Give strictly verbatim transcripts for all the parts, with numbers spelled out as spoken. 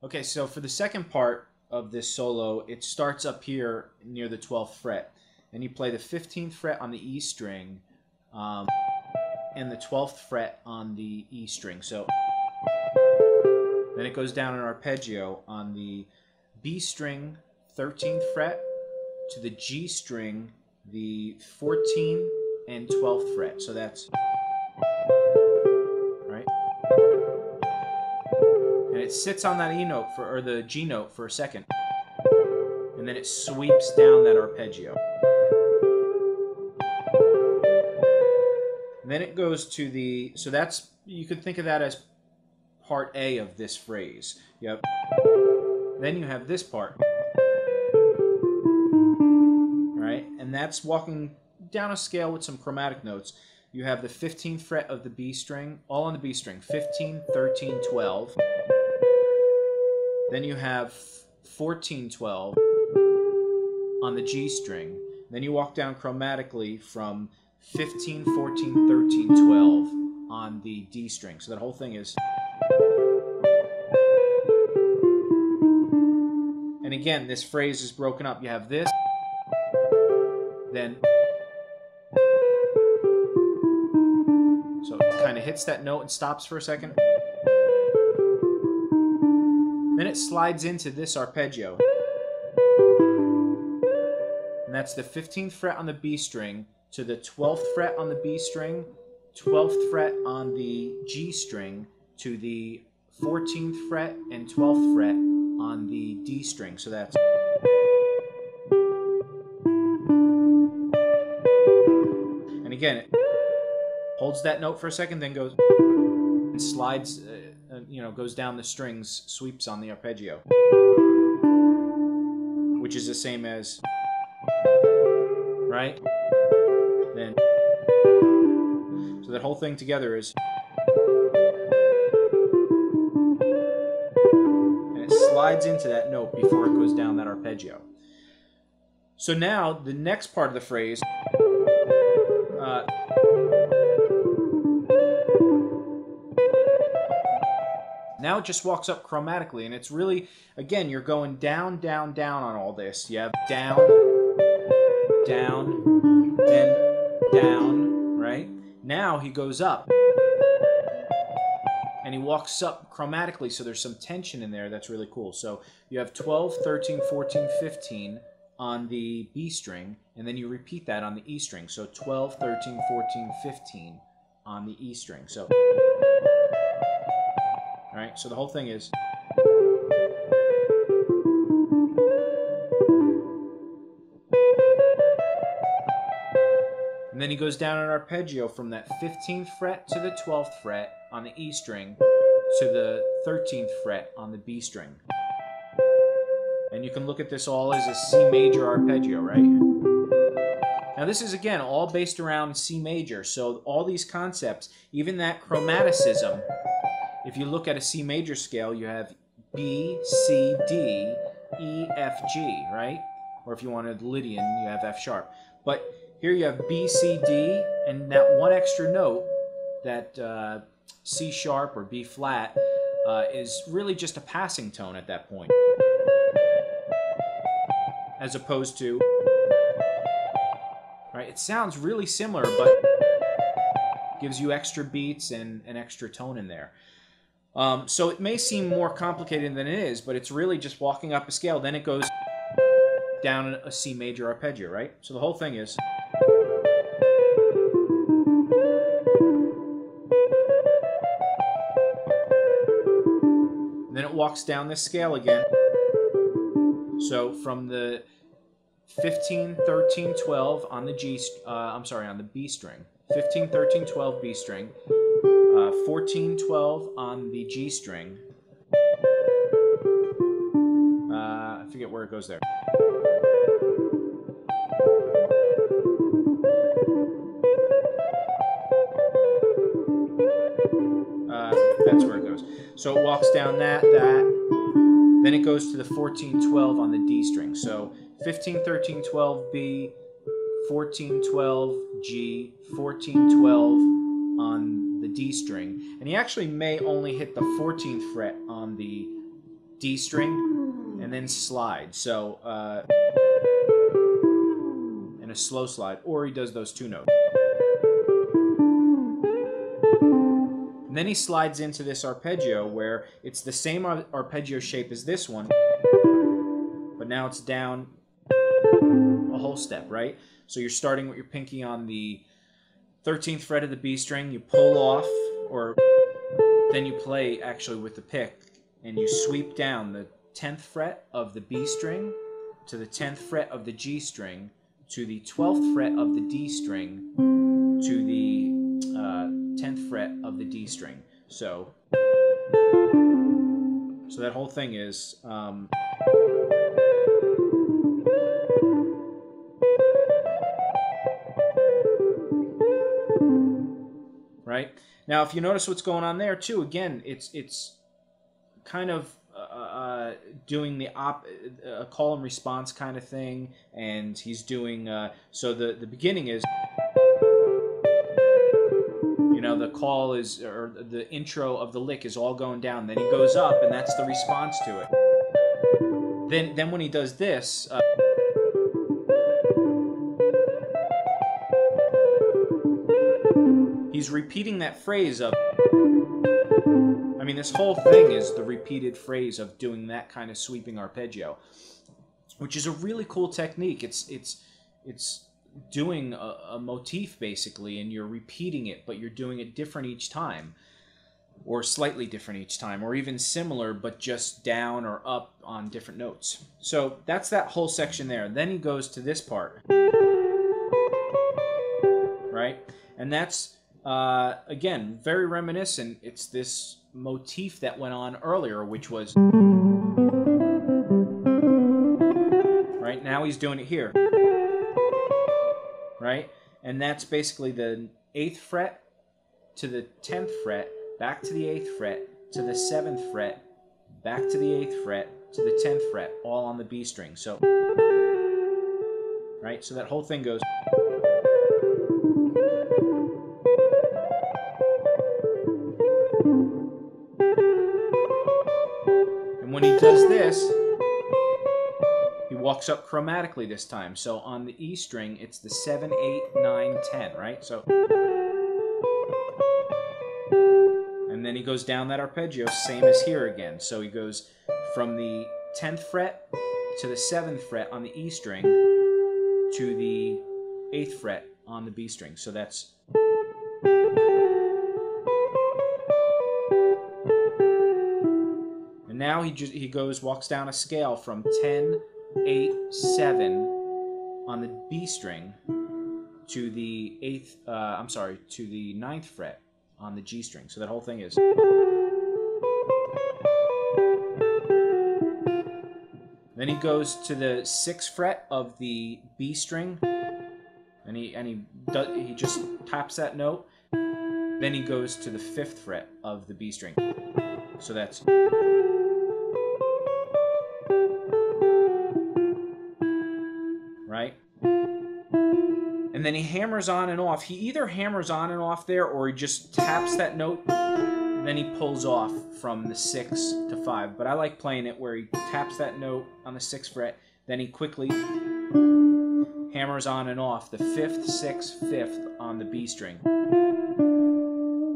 Okay, so for the second part of this solo, it starts up here near the twelfth fret. And you play the fifteenth fret on the E string um, and the twelfth fret on the E string. So then it goes down an arpeggio on the B string, thirteenth fret, to the G string, the fourteenth and twelfth fret. So that's right. And it sits on that E note for, or the G note for a second. And then it sweeps down that arpeggio. And then it goes to the, so that's, you could think of that as part A of this phrase. You have, then you have this part, right? And that's walking down a scale with some chromatic notes. You have the fifteenth fret of the B string, all on the B string, fifteen, thirteen, twelve. Then you have fourteen, twelve on the G string. Then you walk down chromatically from fifteen, fourteen, thirteen, twelve on the D string. So that whole thing is... And again, this phrase is broken up. You have this, then... So it kind of hits that note and stops for a second. Then it slides into this arpeggio. And that's the fifteenth fret on the B string, to the twelfth fret on the B string, twelfth fret on the G string, to the fourteenth fret and twelfth fret on the D string. So that's... And again, it holds that note for a second, then goes and slides, uh, you know, goes down the strings, sweeps on the arpeggio, which is the same as, right? Then, so that whole thing together is, and it slides into that note before it goes down that arpeggio. So now the next part of the phrase, uh, now it just walks up chromatically, and it's really, again, you're going down, down, down on all this. You have down, down, then down, right? Now he goes up. And he walks up chromatically, so there's some tension in there that's really cool. So you have twelve, thirteen, fourteen, fifteen on the B string, and then you repeat that on the E string. So twelve, thirteen, fourteen, fifteen on the E string. So, all right, so the whole thing is... And then he goes down an arpeggio from that fifteenth fret to the twelfth fret on the E string to the thirteenth fret on the B string. And you can look at this all as a C major arpeggio, right? Now this is, again, all based around C major, so all these concepts, even that chromaticism, if you look at a C major scale, you have B, C, D, E, F, G, right? Or if you wanted Lydian, you have F sharp. But here you have B, C, D, and that one extra note, that uh, C sharp or B flat, uh, is really just a passing tone at that point. As opposed to, right, it sounds really similar, but gives you extra beats and an extra tone in there. Um, so it may seem more complicated than it is, but it's really just walking up a scale. Then it goes down a C major arpeggio, right? So the whole thing is... Then it walks down this scale again. So from the fifteen, thirteen, twelve on the G, uh, I'm sorry, on the B string, fifteen, thirteen, twelve B string, uh, fourteen, twelve on the G string. Uh, I forget where it goes there. So it walks down that, that, then it goes to the fourteen, twelve on the D string. So fifteen, thirteen, twelve B, fourteen, twelve G, fourteen, twelve on the D string. And he actually may only hit the fourteenth fret on the D string, and then slide. So, uh, and a slow slide, or he does those two notes. And then he slides into this arpeggio where it's the same ar arpeggio shape as this one, but now it's down a whole step, right? So you're starting with your pinky on the thirteenth fret of the B string, you pull off, or then you play actually with the pick, and you sweep down the tenth fret of the B string to the tenth fret of the G string to the twelfth fret of the D string to the uh, tenth fret of the D string. So, so that whole thing is um, right? Now, if you notice what's going on there too, again, it's it's kind of uh, doing the op, a call and response kind of thing, and he's doing uh, so. The the beginning is, you know, the call is, or the intro of the lick is all going down. Then he goes up, and that's the response to it. Then then when he does this. Uh, He's repeating that phrase of, I mean, this whole thing is the repeated phrase of doing that kind of sweeping arpeggio, which is a really cool technique. It's it's it's doing a, a motif basically, and you're repeating it, but you're doing it different each time, or slightly different each time, or even similar, but just down or up on different notes. So that's that whole section there. Then he goes to this part, right? And that's Uh, again, very reminiscent. It's this motif that went on earlier, which was, right, now he's doing it here, right? And that's basically the eighth fret to the tenth fret, back to the eighth fret, to the seventh fret, back to the eighth fret, to the tenth fret, all on the B string. So, right, so that whole thing goes. When he does this, he walks up chromatically this time. So on the E string, it's the seven, eight, nine, ten, right? So, and then he goes down that arpeggio, same as here again. So he goes from the tenth fret to the seventh fret on the E string to the eighth fret on the B string. So that's... Now he just, he goes, walks down a scale from ten, eight, seven on the B string to the eighth, uh, I'm sorry, to the ninth fret on the G string. So that whole thing is. Then he goes to the sixth fret of the B string, and he and he does, he just taps that note. Then he goes to the fifth fret of the B string. So that's. Right? And then he hammers on and off. He either hammers on and off there, or he just taps that note, and then he pulls off from the six to five. But I like playing it where he taps that note on the sixth fret, then he quickly hammers on and off the fifth, sixth, fifth on the B string.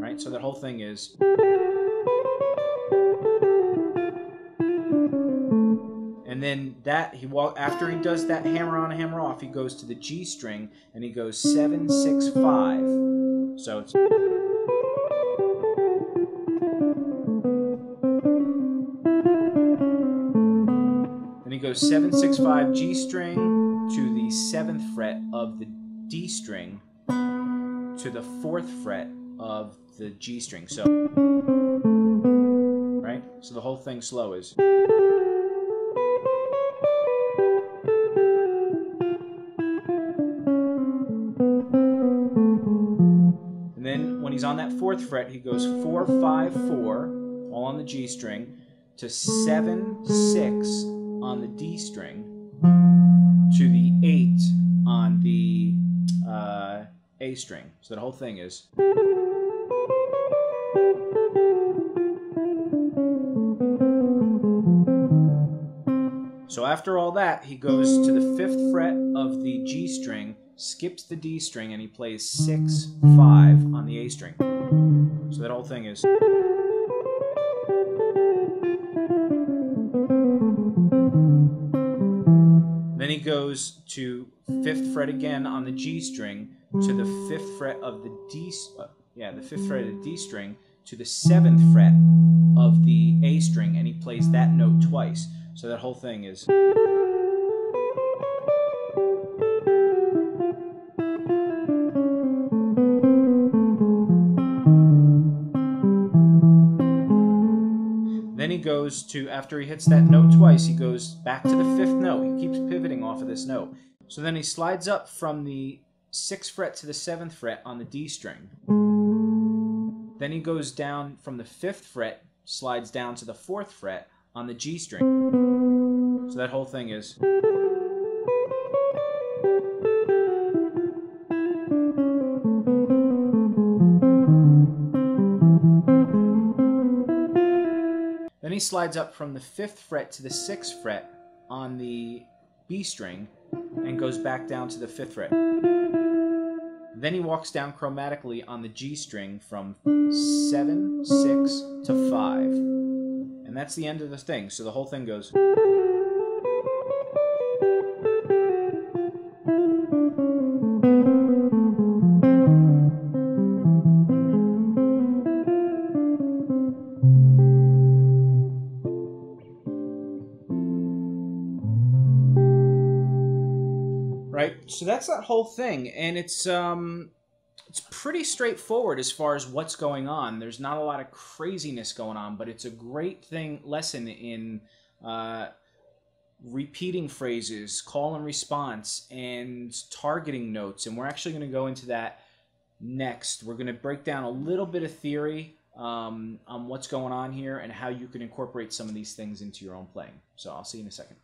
Right? So that whole thing is. And then that he walk after he does that hammer on, hammer off, he goes to the G string and he goes seven, six, five. So it's then he goes seven, six, five G string to the seventh fret of the D string to the fourth fret of the G string. So right, so the whole thing slow is. On that fourth fret, he goes four, five, four, all on the G string, to seven, six on the D string, to the eight on the uh, A string. So that whole thing is. So after all that, he goes to the fifth fret of the G string, skips the D string, and he plays six, five on the A string. So that whole thing is... Then he goes to fifth fret again on the G string, to the fifth fret of the D... Uh, yeah, the fifth fret of the D string, to the seventh fret of the A string, and he plays that note twice. So that whole thing is... Then he goes to, after he hits that note twice, he goes back to the fifth note. He keeps pivoting off of this note. So then he slides up from the sixth fret to the seventh fret on the D string. Then he goes down from the fifth fret, slides down to the fourth fret on the G string. So that whole thing is... Then he slides up from the fifth fret to the sixth fret on the B string and goes back down to the fifth fret. Then he walks down chromatically on the G string from seven, six, to five. And that's the end of the thing, so the whole thing goes... Right? So that's that whole thing, and it's um it's pretty straightforward as far as what's going on. There's not a lot of craziness going on, but it's a great thing lesson in uh, repeating phrases, call and response, and targeting notes. And we're actually going to go into that next. We're going to break down a little bit of theory um, on what's going on here and how you can incorporate some of these things into your own playing. So I'll see you in a second.